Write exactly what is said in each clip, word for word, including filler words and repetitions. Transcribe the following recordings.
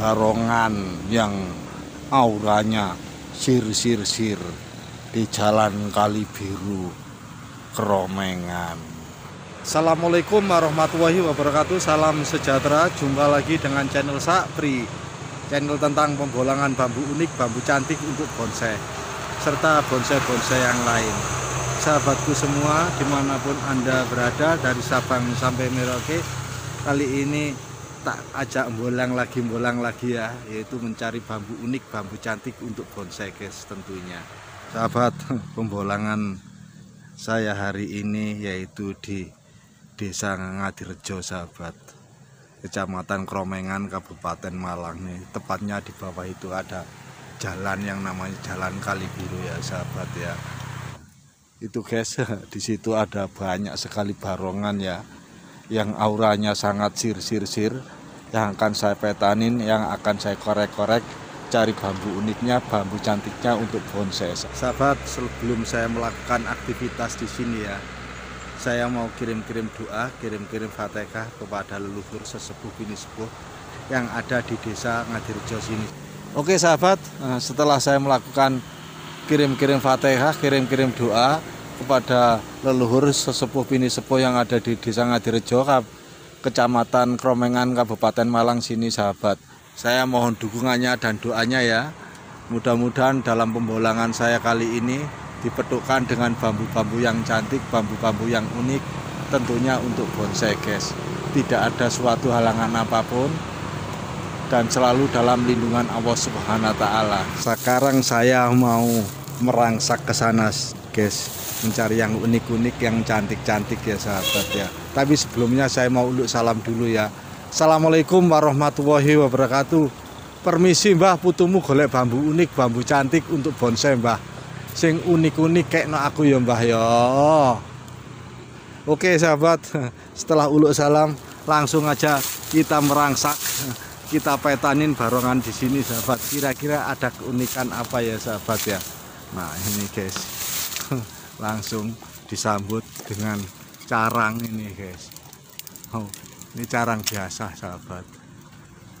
barongan yang auranya sir-sir-sir di Jalan Kalibiru, Kromengan. Assalamualaikum warahmatullahi wabarakatuh. Salam sejahtera. Jumpa lagi dengan channel Sak Pri, channel tentang pembolangan bambu unik, bambu cantik untuk bonsai serta bonsai-bonsai yang lain. Sahabatku semua, dimanapun Anda berada, dari Sabang sampai Merauke, kali ini tak ajak bolang lagi bolang lagi ya, yaitu mencari bambu unik, bambu cantik untuk bonsai, guys. Tentunya sahabat, pembolangan saya hari ini yaitu di Desa Ngadirejo, sahabat, Kecamatan Kromengan, Kabupaten Malang nih. Tepatnya di bawah itu ada jalan yang namanya Jalan Kalibiru ya, sahabat ya. Itu guys, di situ ada banyak sekali barongan ya, yang auranya sangat sir-sir-sir, yang akan saya petanin, yang akan saya korek-korek, cari bambu uniknya, bambu cantiknya untuk bonsai. Sahabat, sebelum saya melakukan aktivitas di sini ya, saya mau kirim-kirim doa, kirim-kirim fatihah kepada leluhur sesepuh binisepuh yang ada di Desa Ngadirejo sini. Oke sahabat, setelah saya melakukan kirim-kirim fatihah, kirim-kirim doa kepada leluhur sesepuh binisepuh yang ada di Desa Ngadirejo, Kecamatan Kromengan, Kabupaten Malang sini, sahabat. Saya mohon dukungannya dan doanya ya. Mudah-mudahan dalam pembolangan saya kali ini dipetukan dengan bambu-bambu yang cantik, bambu-bambu yang unik, tentunya untuk bonsai, guys. Tidak ada suatu halangan apapun dan selalu dalam lindungan Allah Subhanahu wa taala. Sekarang saya mau merangsak ke sana, guys, mencari yang unik-unik, yang cantik-cantik ya, sahabat ya. Tapi sebelumnya saya mau uluk salam dulu ya. Assalamualaikum warahmatullahi wabarakatuh. Permisi mbah, putumu golek bambu unik, bambu cantik untuk bonsai mbah, sing unik-unik kekno aku ya mbah ya. Oke sahabat, setelah uluk salam langsung aja kita merangsak, kita petanin barongan di sini sahabat. Kira-kira ada keunikan apa ya sahabat ya. Nah ini guys, langsung disambut dengan carang ini guys. Oh, ini carang biasa sahabat,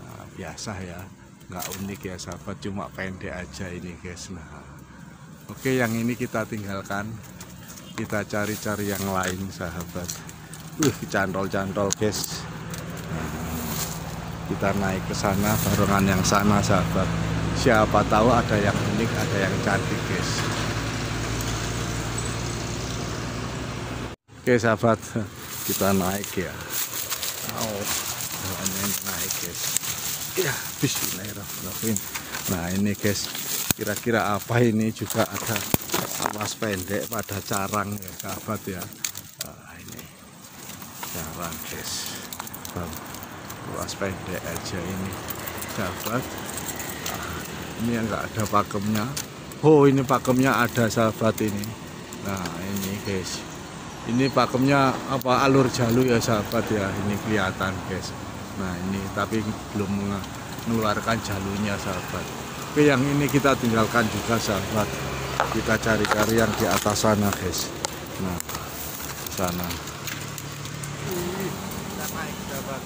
nah, biasa ya, nggak unik ya sahabat, cuma pendek aja ini guys. Nah, oke, yang ini kita tinggalkan, kita cari-cari yang lain sahabat. Uh, cantol-cantol guys. Nah, kita naik ke sana, barongan yang sana sahabat. Siapa tahu ada yang unik, ada yang cantik guys. Oke sahabat, kita naik ya. Oh, naik guys. Ya, bismillahirrahmanirrahim. Nah ini guys, kira-kira apa ini juga ada awas pendek pada carang ya sahabat ya. Nah, ini carang guys, awas pendek aja ini sahabat. Nah, ini enggak ada pakemnya. Oh ini pakemnya ada sahabat ini. Nah ini guys, ini pakemnya apa, alur jalu ya sahabat ya, ini kelihatan guys. Nah ini tapi belum mengeluarkan jalunya sahabat. Oke, yang ini kita tinggalkan juga sahabat, kita cari-cari yang di atas sana guys. Nah sana kita naik sahabat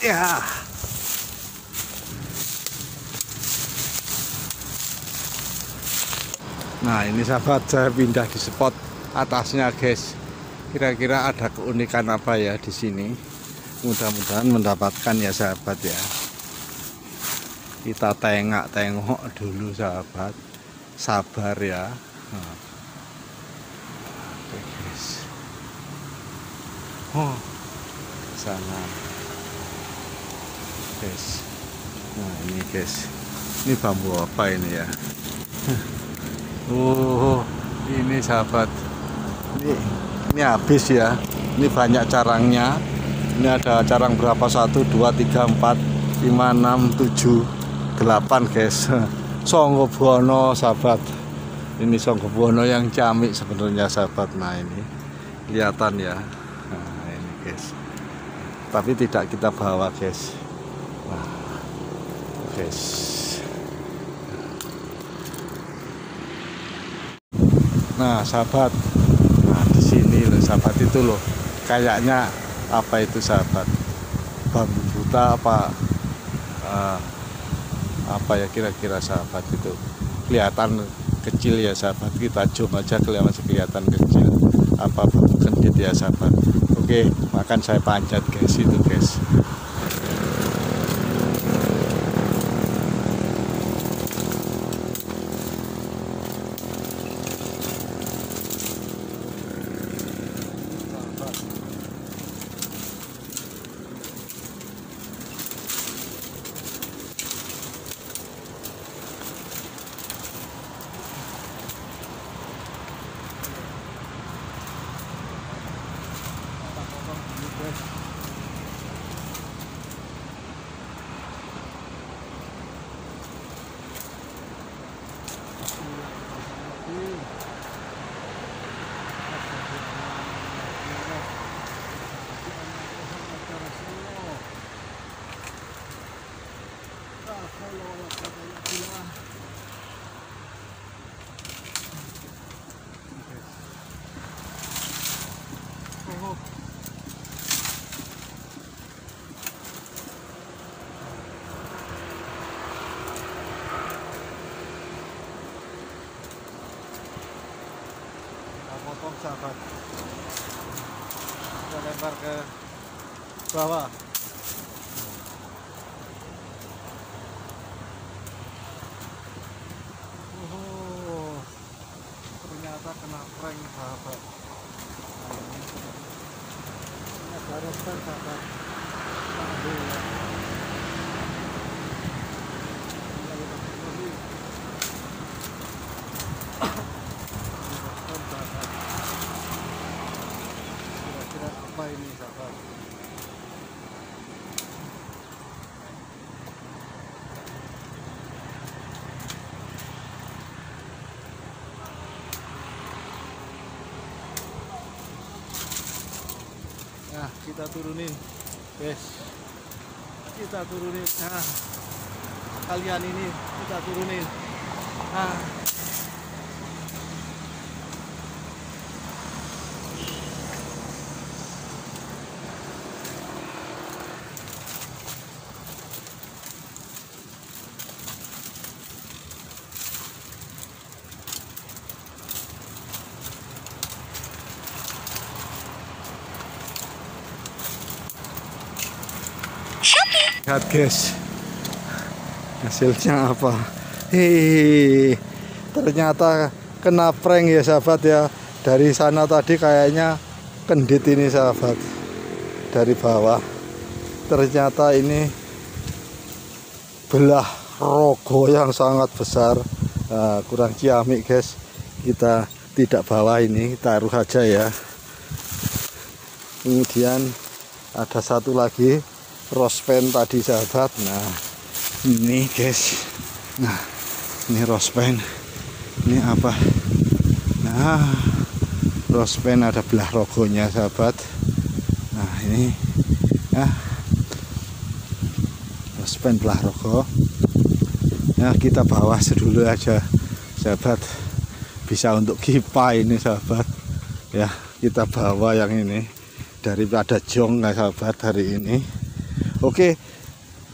ya. Nah ini sahabat, saya pindah di spot atasnya guys. Kira-kira ada keunikan apa ya di sini? Mudah-mudahan mendapatkan ya sahabat ya. Kita tengok-tengok dulu sahabat, sabar ya. Nah. Oke guys. Oh, ke sana guys. Nah ini guys, ini bambu apa ini ya? Oh, ini sahabat, ini, ini habis ya. Ini banyak carangnya. Ini ada carang berapa? satu, dua, tiga, empat, lima, enam, tujuh, delapan guys. Songgobuwono sahabat. Ini songgobuwono yang ciamik sebenarnya sahabat. Nah ini kelihatan ya. Nah ini guys, tapi tidak kita bawa guys. Nah, guys. Nah sahabat, nah di sini loh sahabat, itu loh kayaknya apa itu sahabat, bambu buta apa uh, apa ya kira-kira sahabat itu. Kelihatan kecil ya sahabat, kita zoom aja kelihatan kelihatan kecil apa bambu kendit ya sahabat. Oke, makan saya panjat guys itu guys. Sahabat, kita lempar ke bawah. Oh, ternyata kena prank sahabat. Ini baru besar sahabat. Nah, kita turunin guys, kita turunin. Nah, kalian ini kita turunin. Nah, lihat guys hasilnya apa. Hei, ternyata kena prank ya sahabat ya. Dari sana tadi kayaknya kendit ini sahabat, dari bawah. Ternyata ini belah rogo yang sangat besar. Nah, kurang ciamik guys, kita tidak bawa ini, taruh aja ya. Kemudian ada satu lagi rose pen tadi sahabat. Nah ini guys, nah ini rose pen ini apa. Nah rose pen ada belah rogonya sahabat. Nah ini ya rose pen belah rogo ya, kita bawa sedulu aja sahabat. Bisa untuk kipai ini sahabat ya, kita bawa yang ini daripada jong nggak sahabat hari ini. Oke,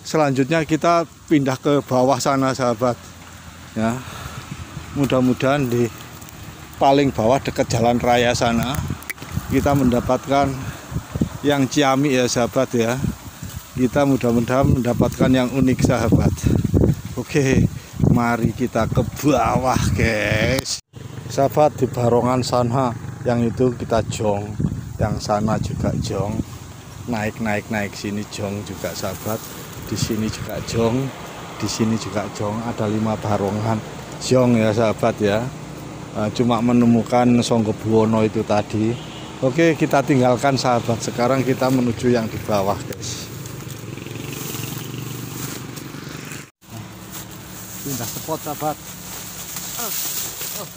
selanjutnya kita pindah ke bawah sana sahabat ya. Mudah-mudahan di paling bawah dekat jalan raya sana kita mendapatkan yang ciamik ya sahabat ya. Kita mudah-mudahan mendapatkan yang unik sahabat. Oke, mari kita ke bawah guys. Sahabat, di barongan sana yang itu kita jong, yang sana juga jong. Naik naik naik sini jong juga sahabat, di sini juga jong, di sini juga jong, ada lima barongan jong ya sahabat ya. Cuma menemukan Songgobuwono itu tadi. Oke, kita tinggalkan sahabat, sekarang kita menuju yang di bawah guys. Pindah spot sahabat. Oh, oh.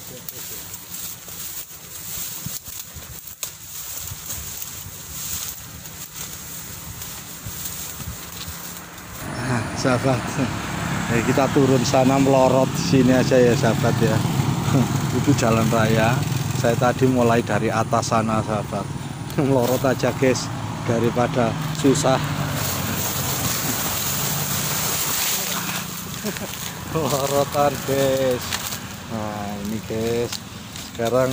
Oke, oke. Sahabat, ya, kita turun sana melorot sini aja ya sahabat ya. Itu jalan raya. Saya tadi mulai dari atas sana sahabat. Melorot aja guys. daripada susah. Lorotan guys. Nah ini guys, sekarang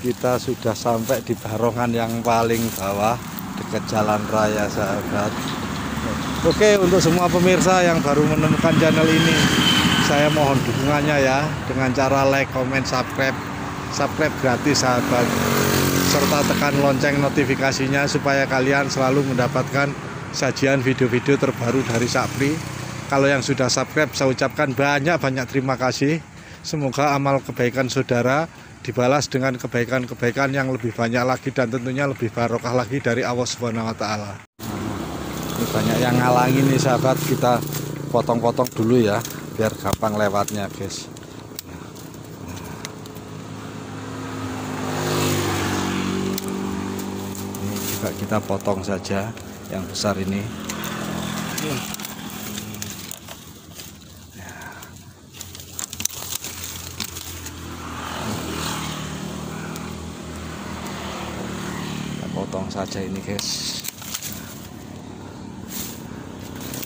kita sudah sampai di barongan yang paling bawah dekat jalan raya sahabat. Oke, untuk semua pemirsa yang baru menemukan channel ini, saya mohon dukungannya ya dengan cara like, comment, subscribe. Subscribe gratis sahabat, serta tekan lonceng notifikasinya supaya kalian selalu mendapatkan sajian video-video terbaru dari Sak Pri. Kalau yang sudah subscribe, saya ucapkan banyak-banyak terima kasih. Semoga amal kebaikan saudara dibalas dengan kebaikan-kebaikan yang lebih banyak lagi dan tentunya lebih barokah lagi dari Allah Subhanahu wa Ta'ala. Ini banyak yang ngalangi nih sahabat, kita potong-potong dulu ya biar gampang lewatnya guys. Kita potong saja yang besar ini. Kita potong saja ini guys.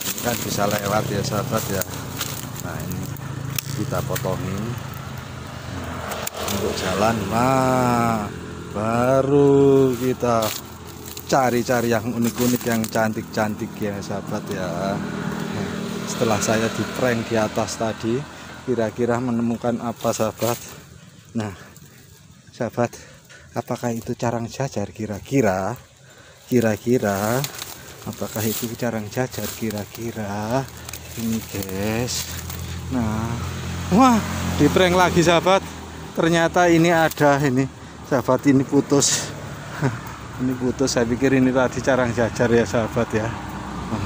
Ini kan bisa lewat ya sahabat ya. Nah ini kita potongin untuk jalan. Nah baru kita cari-cari yang unik-unik, yang cantik-cantik ya sahabat ya. Setelah saya di prank di atas tadi, kira-kira menemukan apa sahabat? Nah sahabat, apakah itu carang jajar kira-kira? Kira-kira apakah itu carang jajar kira-kira? Ini guys. Nah wah, di prank lagi sahabat. Ternyata ini ada ini sahabat, ini putus. Ini putus, saya pikir ini tadi carang jajar ya sahabat ya. Nah.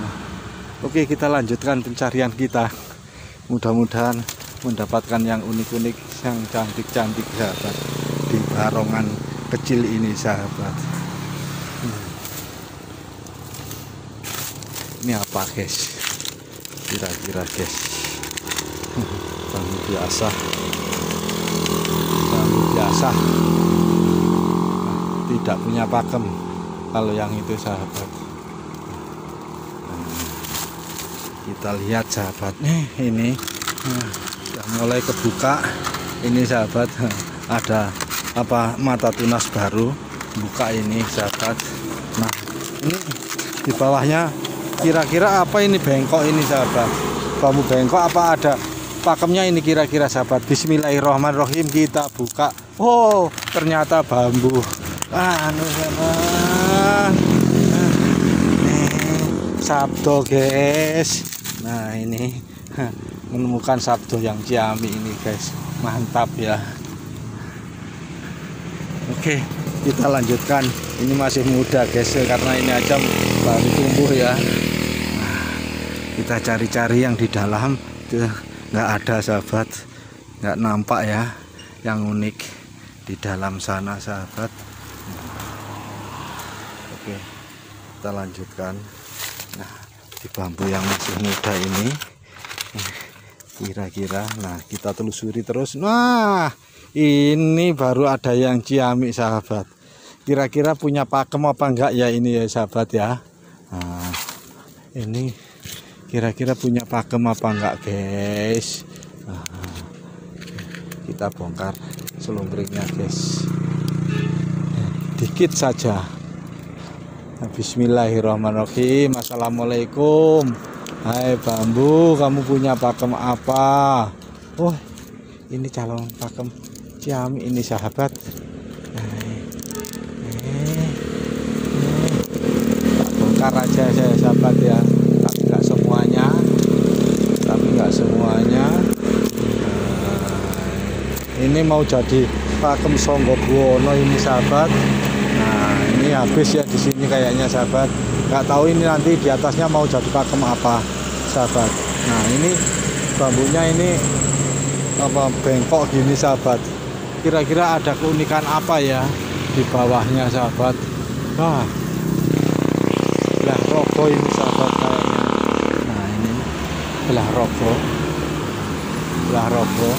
Nah. Oke, kita lanjutkan pencarian kita. Mudah-mudahan mendapatkan yang unik-unik, yang cantik-cantik sahabat di barongan kecil ini sahabat. Nah. Ini apa guys? Kira-kira guys. Bambu biasa. Bambu biasa. Tidak punya pakem kalau yang itu sahabat. Kita lihat sahabat nih, ini sudah mulai kebuka ini sahabat, ada apa mata tunas baru buka ini sahabat. Nah ini di bawahnya kira-kira apa ini, bengkok ini sahabat, bambu bengkok apa ada pakemnya ini kira-kira sahabat. Bismillahirrahmanirrahim, kita buka. Oh ternyata bambu. Anu sahabat, nih sabdo guys. Nah ini menemukan sabdo yang ciamik ini guys, mantap ya. Oke, kita lanjutkan. Ini masih muda guys, karena ini aja baru tumbuh ya. Nah, kita cari-cari yang di dalam, nggak ada sahabat, nggak nampak ya, yang unik di dalam sana sahabat. Oke, kita lanjutkan. Nah, di bambu yang masih muda ini kira-kira, nah kita telusuri terus. Nah, ini baru ada yang ciamik sahabat. Kira-kira punya pakem apa enggak ya ini ya sahabat ya. Nah, ini kira-kira punya pakem apa enggak guys. Nah, kita bongkar selumbriknya guys, dikit saja. Bismillahirrahmanirrahim. Assalamualaikum. Hai bambu, kamu punya pakem apa? Oh, ini calon pakem ciamik ini sahabat. Tak bongkar aja saya sahabat ya, tapi nggak semuanya, tapi nggak semuanya. Ini mau jadi pakem songgobuwono ini sahabat. Nah ini habis ya di sini kayaknya sahabat, nggak tahu ini nanti di atasnya mau jadi pakem apa sahabat. Nah ini bambunya ini apa bengkok gini sahabat, kira-kira ada keunikan apa ya di bawahnya sahabat. Wah belah rogo ini sahabat kayaknya. Nah ini belah rogo, belah rogo.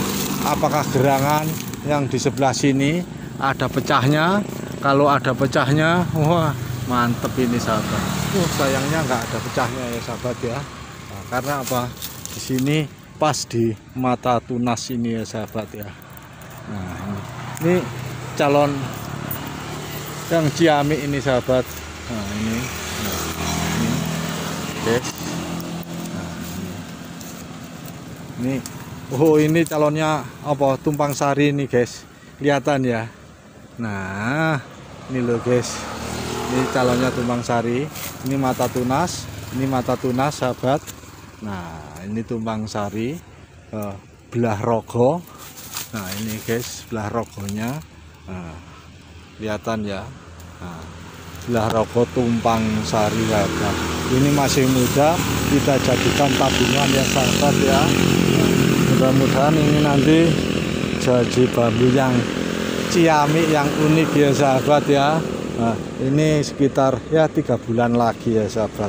Apakah gerangan yang di sebelah sini ada pecahnya Kalau ada pecahnya, wah mantep ini sahabat. Uh, sayangnya nggak ada pecahnya ya sahabat ya. Nah, karena apa? Di sini pas di mata tunas ini ya sahabat ya. Nah ini, ini calon yang ciamik ini sahabat. Nah ini, nah, ini. Oke. Nah, ini. Ini. Oh ini calonnya apa, tumpang sari ini guys, kelihatan ya. Nah ini loh guys, ini calonnya tumpang sari. Ini mata tunas, ini mata tunas sahabat. Nah ini tumpang sari, eh, belah rogo. Nah ini guys belah rogonya, nah, kelihatan ya. Nah, belah rogo tumpang sari sahabat. Ini masih muda, kita jadikan tabungan ya sahabat ya. Mudah-mudahan ini nanti jadi bambu yang ciamik yang unik ya sahabat ya. Nah, ini sekitar ya tiga bulan lagi ya sahabat.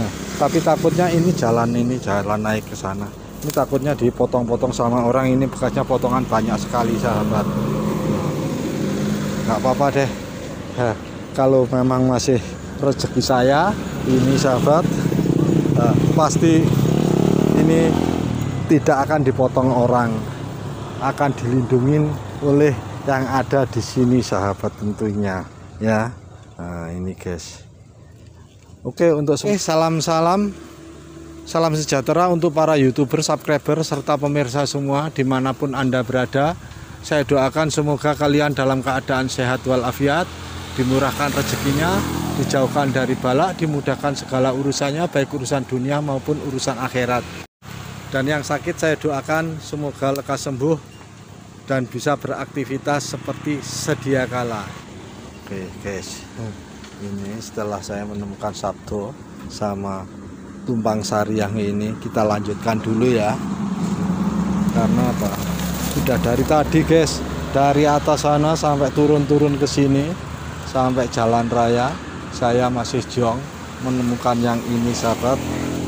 Nah, tapi takutnya ini jalan ini jalan naik ke sana. Ini takutnya dipotong-potong sama orang, ini bekasnya potongan banyak sekali sahabat. Nggak apa-apa deh. Nah, kalau memang masih rezeki saya ini sahabat, nah, pasti ini tidak akan dipotong orang, akan dilindungi oleh yang ada di sini sahabat tentunya ya. Nah, ini guys. Oke untuk eh, salam salam salam sejahtera untuk para youtuber, subscriber serta pemirsa semua dimanapun Anda berada. Saya doakan semoga kalian dalam keadaan sehat walafiat, dimurahkan rezekinya, dijauhkan dari bala, dimudahkan segala urusannya baik urusan dunia maupun urusan akhirat. Dan yang sakit saya doakan semoga lekas sembuh dan bisa beraktivitas seperti sedia kala. Oke guys, ini setelah saya menemukan sabdo sama tumpang sari yang ini, kita lanjutkan dulu ya. Karena apa? Sudah dari tadi guys, dari atas sana sampai turun-turun ke sini, sampai jalan raya, saya masih jong menemukan yang ini sahabat.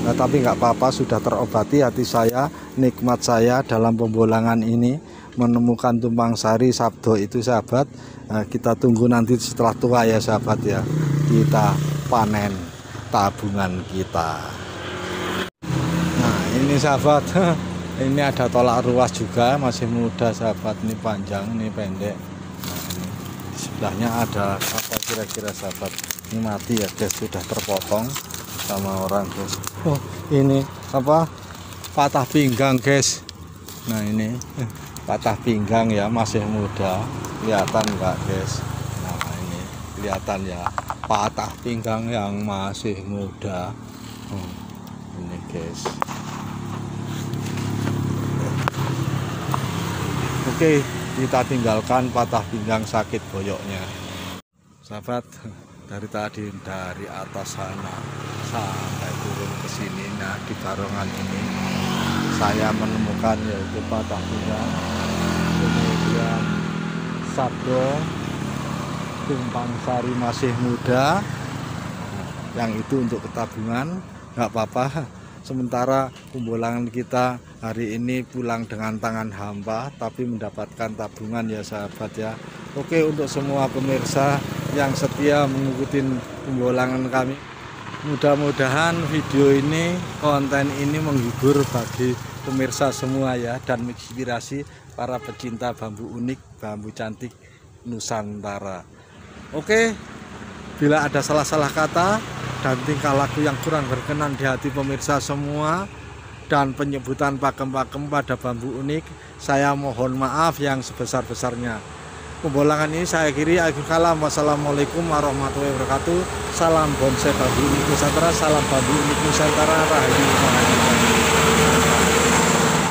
Nah, tapi nggak apa-apa, sudah terobati hati saya, nikmat saya dalam pembolangan ini menemukan tumpang sari sabdo itu sahabat. Nah, kita tunggu nanti setelah tua ya sahabat ya, kita panen tabungan kita. Nah ini sahabat, ini ada tolak ruas juga, masih muda sahabat, ini panjang ini pendek. Nah, ini di sebelahnya ada apa kira-kira sahabat, ini mati ya guys, sudah terpotong sama orang guys. Oh ini apa, patah pinggang guys. Nah ini patah pinggang ya, masih muda, kelihatan enggak guys. Nah ini kelihatan ya, patah pinggang yang masih muda. hmm, ini guys. Oke kita tinggalkan patah pinggang sakit boyoknya sahabat. Dari tadi dari atas sana sampai turun ke sini, nah di barongan ini saya menemukan yaitu patah pinggang, kemudian sabdo, tumpang sari masih muda, yang itu untuk ketabungan, nggak apa-apa. Sementara pembolangan kita hari ini pulang dengan tangan hampa, tapi mendapatkan tabungan ya sahabat ya. Oke untuk semua pemirsa yang setia mengikuti pembolangan kami, mudah-mudahan video ini, konten ini menghibur bagi pemirsa semua ya, dan menginspirasi para pecinta bambu unik, bambu cantik Nusantara. Oke, bila ada salah-salah kata dan tingkah laku yang kurang berkenan di hati pemirsa semua dan penyebutan pakem-pakem pada bambu unik, saya mohon maaf yang sebesar-besarnya. Pembolangan ini saya akhiri. Akhir kalam, wassalamualaikum warahmatullahi wabarakatuh. Salam bonsai bambu unik Nusantara, salam bambu unik Nusantara, rahayu.